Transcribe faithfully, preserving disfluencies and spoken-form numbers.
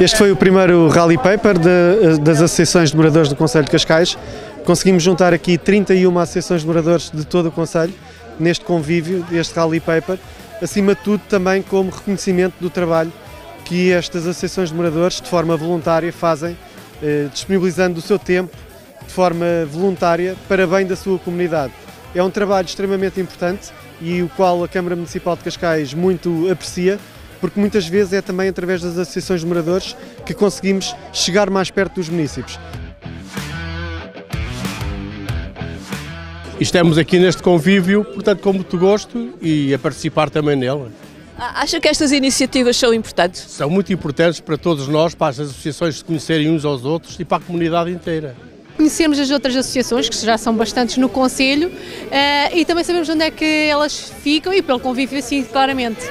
Este foi o primeiro Rally Paper de, das associações de moradores do Concelho de Cascais. Conseguimos juntar aqui trinta e uma associações de moradores de todo o Concelho neste convívio, este Rally Paper, acima de tudo também como reconhecimento do trabalho que estas associações de moradores de forma voluntária fazem, eh, disponibilizando o seu tempo de forma voluntária para bem da sua comunidade. É um trabalho extremamente importante e o qual a Câmara Municipal de Cascais muito aprecia, porque muitas vezes é também através das associações de moradores que conseguimos chegar mais perto dos municípios. Estamos aqui neste convívio, portanto, com muito gosto e a participar também nela. Acha que estas iniciativas são importantes? São muito importantes para todos nós, para as associações se conhecerem uns aos outros e para a comunidade inteira. Conhecermos as outras associações, que já são bastantes no concelho, e também sabemos onde é que elas ficam e pelo convívio assim, claramente.